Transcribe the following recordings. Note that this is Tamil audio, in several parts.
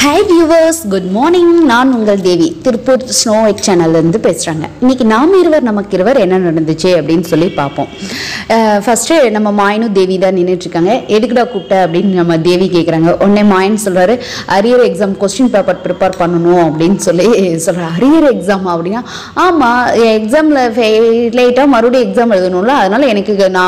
Hi viewers, good morning. Naanungal Devi Tirupur Snow channel la irundhu pesranga. Iniki naam irvar namakirvar enna nadanduche appdin solli paapom. First nama Maya Devi da ninittirukanga. Edukda koopta appdin nama Devi kekranga. Onne Mayan solraru arrear exam question paper prepare pannanum appdin solli solra. Arrear exam avdina ama exam la late ah marudi exam edunumla adanal enakku na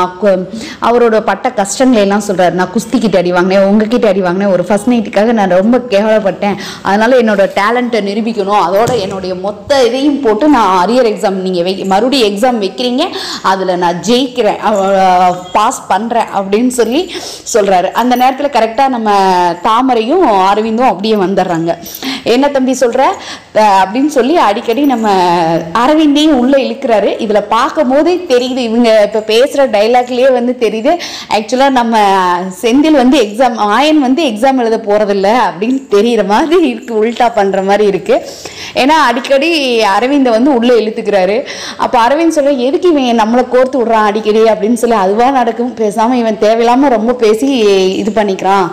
avaroda patta kashtangal ella solraru na kusti kitta adi vaangne unga kitta adi vaangne or first night kaga na romba அதனால என்னோட talent நிரூபிக்கணும் அதோட என்னோட மொத்த இதையும் போட்டு நான் அரியர் எக்ஸாம் நீங்க மறுபடியும் எக்ஸாம் வைக்கிறீங்க அதுல நான் ஜெயிக்கிறேன் பாஸ் பண்றேன் அப்படினு சொல்லி சொல்றாரு அந்த நேரத்துல கரெக்ட்டா நம்ம தாமரையும் அரவிந்தும் அப்படியே வந்தறாங்க என்ன தம்பி சொல்ற அப்படினு சொல்லி அடிக்கடி நம்ம அரவிந்தையும் உள்ள இழுக்குறாரு இதுல பாக்கும்போதே தெரியுது இவங்க இப்ப பேசுற டயலாக்லயே வந்து தெரியுது एक्चुअली நம்ம செந்தில் வந்து எக்ஸாம் ஆயன் வந்து எக்ஸாம் எழுத போறது இல்ல அப்படினு தெரியுற மாதிரி இருக்கு உல்டா பண்ற மாதிரி இருக்கு ஏனா அடிக்கடி அரவிந்த் வந்து உள்ள இழுத்துக்குறாரு அப்ப அரவிந்த் சொல்ல எதுக்கு இவன் நம்மள கோர்த்து விடுறான் அடிக்கடி அப்படினு சொல்லி அதுவா நடக்கும் பேசாம இவன் தேவையில்லாம ரொம்ப பேசி இது பண்ணிக்கிறான்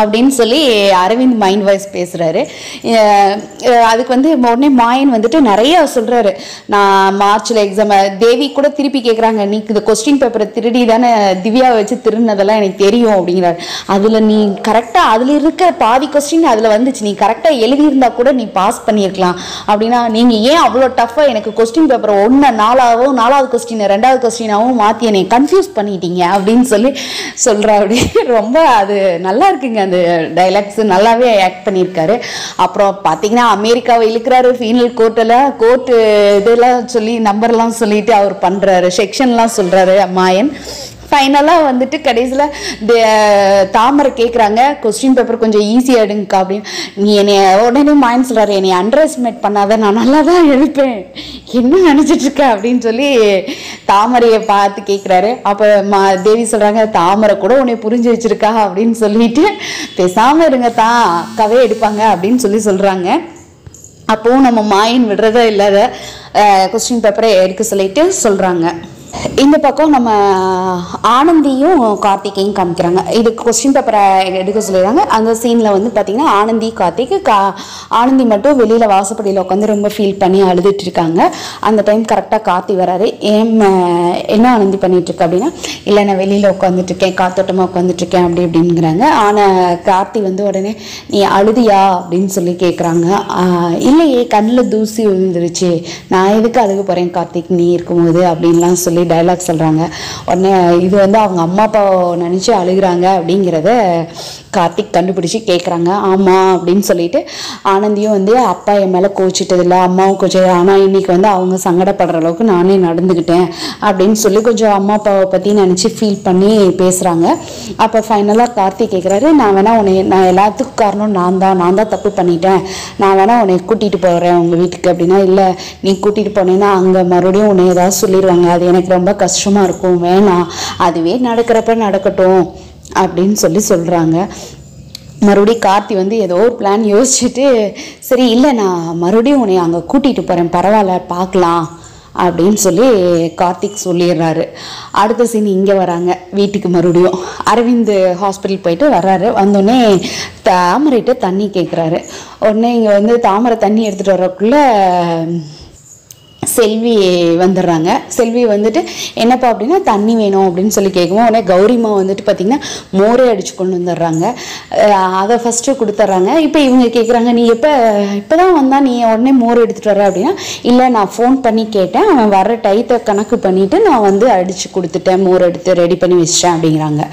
அப்படினு சொல்லி அரவிந்த் மைண்ட் வாய்ஸ் பேசுறாரு அதுக்கு வந்து உடனே மாயன் வந்துட்டு நிறைய சொல்றாரு நான் மார்ச்ல எக்ஸாம் தேவி கூட திருப்பி கேக்குறாங்க நீ இந்த क्वेश्चन பேப்பரை திருடி தான திவ்யா வச்சு திருடினதெல்லாம் எனக்கு தெரியும் அப்படிங்கறாரு அதுல நீ கரெக்ட்டா அதுல இருக்க பாதி क्वेश्चन அதுல வந்துச்சு நீ கரெக்ட்டா எழுதி இருந்தா கூட நீ பாஸ் பண்ணிரலாம் அப்படினா நீங்க ஏன் அவ்வளவு டஃபா எனக்கு क्वेश्चन பேப்பரை 4வது क्वेश्चन ரெண்டாவது क्वेश्चन ஆவும் மாத்தி என்னை கன்ஃபியூஸ் பண்ணிட்டீங்க அப்படினு சொல்லி சொல்றாரு ரொம்ப அது நல்லா இருக்குங்க அந்த டயலாக்ஸ் நல்லாவே ஆக்ட் பண்ணிருக்காரு அப்புறம் பாத்தீங்கன்னா அமெரிக்காவை இழுக்குறாரு ஃபைனல் கோர்ட்டல கோர்ட் இதெல்லாம் சொல்லி நம்பர்லாம் சொல்லிட்டு அவர் பண்றாரு செக்ஷன்லாம் சொல்றாரு மாயன் ஃபைனலா வந்துட்டு கடைசில தாமரை கேக்குறாங்க क्वेश्चन பேப்பர் கொஞ்சம் ஈஸியா எடுங்க அப்படினு நீ என்ன உடனே மைண்ட் சொல்றாரு நீ அண்டர்எஸ்டிமேட் பண்ணாத நான் நல்லா தான் எழுப்பேன் என்ன நினைச்சிட்டு இருக்க அப்படினு சொல்லி தாமரையை பார்த்து கேக்குறாரு அப்ப தேவி சொல்றாங்க தாமரை கூட உன்னை புரிஞ்சு வச்சிருக்கா அப்படினு சொல்லிட்டு பேசாம இருங்க தான் கவே எடுப்பாங்க அப்படினு சொல்லி சொல்றாங்க அப்போ நம்ம மைண்ட் விடுறதே இல்ல क्वेश्चन பேப்பரை எடுக்க சொல்லிட்டு சொல்றாங்க இந்த பக்கம் நம்ம ஆனந்தியும் கார்த்திகையும் காமிக்கறாங்க இது क्वेश्चन பேப்பரை எடுக்க சொல்றாங்க அந்த சீன்ல வந்து பாத்தீங்கன்னா ஆனந்தி கார்த்திக் ஆனந்தி மட்டும் வெளியில வாசப்படியில உட்கார்ந்து ரொம்ப ஃபீல் பண்ணி அழுதுட்டு இருக்காங்க அந்த டைம் கரெக்ட்டா கார்த்தி வராரு என்ன ஆனந்தி பண்ணிட்டு இருக்க அப்படினா இல்ல நான் வெளியில உட்கார்ந்துட்டு இருக்கேன் காத்தோட்டமா உட்கார்ந்துட்டு இருக்கேன் அப்படி அப்படிங்கறாங்க ஆனா கார்த்தி வந்து உடனே நீ அழுதியா அப்படினு சொல்லி கேக்குறாங்க இல்லையே கண்ணுல தூசி விழுந்துருச்சு நான் எதுக்கு அழுக போறேன் கார்த்திக் நீ இருக்கும்போது அப்படின்லாம் சொல்லி டயலாக் சொல்றாங்க உடனே இது வந்து அவங்க அம்மா அப்பா நினைச்சு அழுகுறாங்க அப்படிங்கறதை கார்த்திக் கண்டுபிடிச்சு கேக்குறாங்க ஆமா அப்படினு சொல்லிட்டு ஆனந்தியும் வந்து அப்பா என் மேல கோச்சிட்டது இல்ல அம்மாவும் கோச்சது ஆனா இன்னைக்கு வந்து அவங்க சங்கடப்படுற அளவுக்கு நானே நடந்துக்கிட்டேன் அப்படினு சொல்லி கொஞ்சம் அம்மா அப்பாவை பத்தி நினைச்சு ஃபீல் பண்ணி பேசுறாங்க அப்ப ஃபைனலா கார்த்திக் கேக்குறாரு நான் வேணா உன்னை நான் எல்லாத்துக்கும் காரணம் நான் தான் தப்பு பண்ணிட்டேன் நான் வேணா உன்னை கூட்டிட்டு போறேன் உங்க வீட்டுக்கு அப்படினா இல்ல நீ கூட்டிட்டு போனேன்னா அங்க மறுபடியும் உன்னை ஏதாவது சொல்லிடுவாங்க அது எனக்கு ரொம்ப கஷ்டமா இருக்கும் வேணாம் அதுவே நடக்கிறப்ப நடக்கட்டும் அப்படின்னு சொல்லி சொல்றாங்க மறுபடியும் கார்த்தி வந்து ஏதோ ஒரு பிளான் யோசிச்சுட்டு சரி இல்லை நான் மறுபடியும் உன்னை அங்கே கூட்டிகிட்டு போகிறேன் பரவாயில்ல பார்க்கலாம் அப்படின்னு சொல்லி கார்த்திக் சொல்லிடுறாரு அடுத்த சீன் இங்கே வராங்க வீட்டுக்கு மறுபடியும் அரவிந்த் ஹாஸ்பிட்டல் போயிட்டு வர்றாரு வந்தோடனே தாமரைகிட்ட தண்ணி கேட்குறாரு உடனே இங்கே வந்து தாமரை தண்ணி எடுத்துகிட்டு வர்றதுக்குள்ளே செல்வி வந்துடுறாங்க செல்வி வந்துட்டு என்னப்பா அப்படின்னா தண்ணி வேணும் அப்படின்னு சொல்லி கேட்கும் உடனே கௌரிமா வந்துட்டு பார்த்தீங்கன்னா மோரே அடிச்சு கொண்டு வந்துடுறாங்க அதை ஃபஸ்ட்டு கொடுத்துட்றாங்க இப்போ இவங்க கேட்குறாங்க நீ இப்போதான் வந்தால் நீ உடனே மோர் எடுத்துகிட்டு வர அப்படின்னா இல்லை நான் ஃபோன் பண்ணி கேட்டேன் அவன் வர்ற டைத்தை கணக்கு பண்ணிவிட்டு நான் வந்து அடித்து கொடுத்துட்டேன் மோர் எடுத்து ரெடி பண்ணி வச்சிட்டேன் அப்படிங்கிறாங்க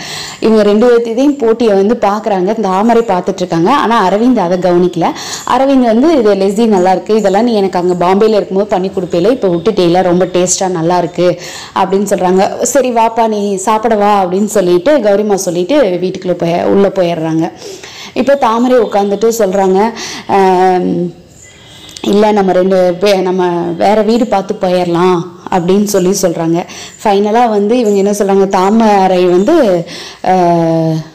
இவங்க ரெண்டு பேர்த்தையும் போட்டியை வந்து பார்க்குறாங்க தாமரை பார்த்துட்ருக்காங்க ஆனால் அரவிந்த் அதை கவனிக்கல அரவிந்த் வந்து இது லெஸி நல்லாயிருக்கு இதெல்லாம் நீ எனக்கு அங்கே பாம்பேயில் இருக்கும்போது பண்ணி கொடுப்பேன் இப்ப விட்டுட்டேல ரொம்ப டேஸ்டா நல்லா இருக்கு அப்படின்னு சொல்றாங்க சரி வாப்பா நீ சாப்பிடவா அப்படின்னு சொல்லிட்டு கௌரிமா சொல்லிட்டு வீட்டுக்குள்ள உள்ள போயிடுறாங்க இப்ப தாமரை உட்கார்ந்துட்டு சொல்றாங்க இல்லை நம்ம வேற வீடு பார்த்து போயிடலாம் அப்படின்னு சொல்லி சொல்றாங்க ஃபைனலாக வந்து இவங்க என்ன சொல்றாங்க தாமரை வந்து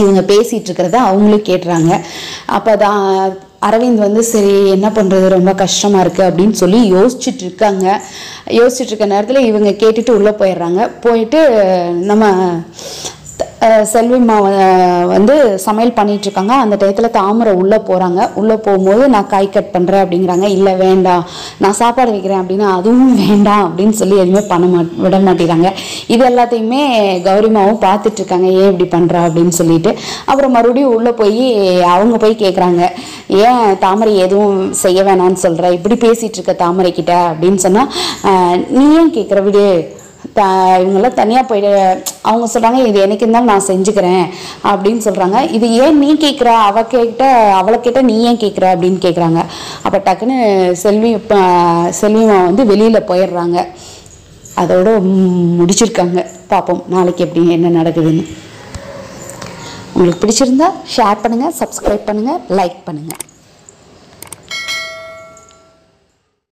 இவங்க பேசிட்டு இருக்கறதை அவங்களும் கேட்றாங்க அப்பதான் அரவிந்த் வந்து சரி என்ன பண்றது ரொம்ப கஷ்டமா இருக்கு அப்படினு சொல்லி யோசிச்சிட்டு இருக்க நேரத்துல இவங்க கேட்டிட்டு உள்ள போயிடுறாங்க போயிடு நம்ம செல்விமா வந்து சமையல் பண்ணிட்டு இருக்காங்க அந்த டைத்துல தாமரை உள்ள போறாங்க உள்ள போயும்போது நான் காய் கட் பண்றேன் அப்படிங்கறாங்க இல்ல வேண்டாம் நான் சாப்பாடு வைக்கிறேன் அப்படினா அதுவும் வேண்டாம் அப்படினு சொல்லி எதுமே பண்ண விட மாட்டீங்க இது எல்லாத்தையுமே கௌரிமாவும் பார்த்துட்டு இருக்காங்க ஏன் இப்படி பண்றா அப்படினு சொல்லிட்டு அப்புறம் மறுபடியும் உள்ள போய் அவங்க போய் கேக்குறாங்க ஏன் தாமரை எதுவும் செய்ய வேணாம்னு சொல்ற இப்படி பேசிட்டு இருக்க தாமரை கிட்ட அப்படினு சொன்னா நீ ஏன் கேக்குற விடு இவங்கள தனியா போய் அவங்க சொல்றாங்க இது எனக்கு தான் நான் செஞ்சுக்கிறேன் அப்படினு சொல்றாங்க இது ஏன் நீ கேக்குற அவள கேட்ட நீ ஏன் கேக்குற அப்படினு கேக்குறாங்க அப்ப டக்குன்னு செல்விமா வந்து வெளியில போயிடுறாங்க அதோட முடிச்சிருக்காங்க பாப்போம் நாளைக்கு எப்படி என்ன நடக்குதுன்னு உங்களுக்கு பிடிச்சிருந்தா ஷேர் பண்ணுங்க சப்ஸ்கிரைப் பண்ணுங்க லைக் பண்ணுங்க